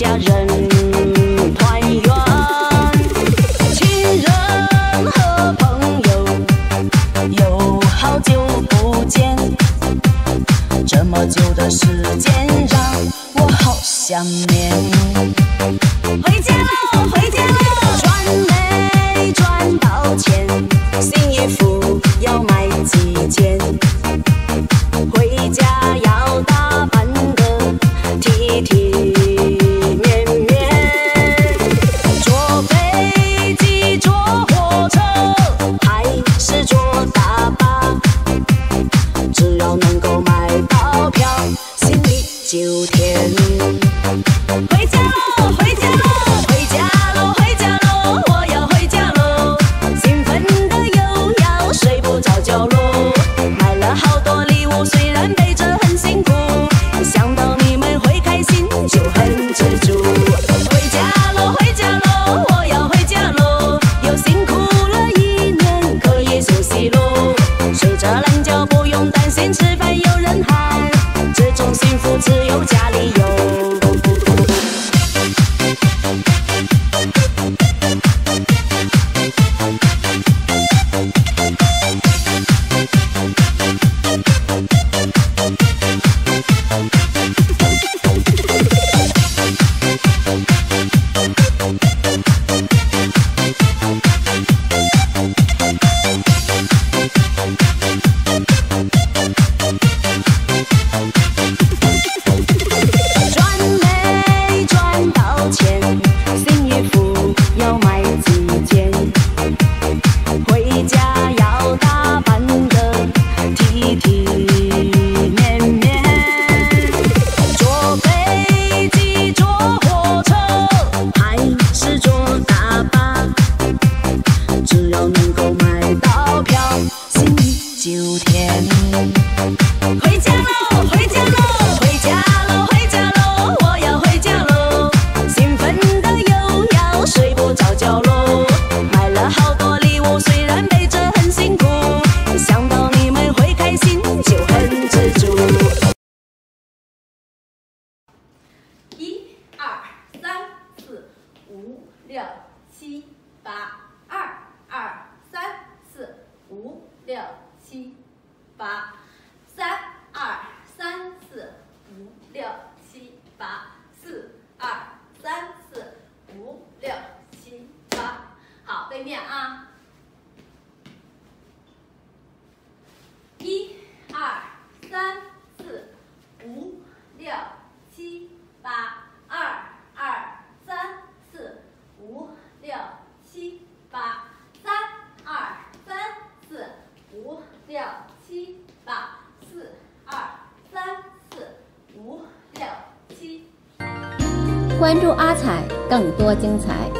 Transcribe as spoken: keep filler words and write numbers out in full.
家人。 久的时间让我好想念。回家喽，回家喽，赚没赚到钱？新衣服要买几件？回家要打扮得体体面面。坐飞机，坐火车，还是坐大巴？只要能够买到。 心里就甜。回家喽，回家喽，回家喽，回家喽，我要回家喽！兴奋的又要睡不着觉喽。买了好多礼物，虽然背着很辛苦，想到你们会开心就很知足。回家喽，回家喽，我要回家喽！又辛苦了一年，可以休息喽。睡着懒觉不用担心，吃饭有人喊。 幸福只有家里有。六七八二二三四五六七八三二三四五六七八四二三四五六七八，好，背面啊，一二三四五六七八二二三。 五六七八三二三四五六七八四二三四五六七。关注阿彩，更多精彩。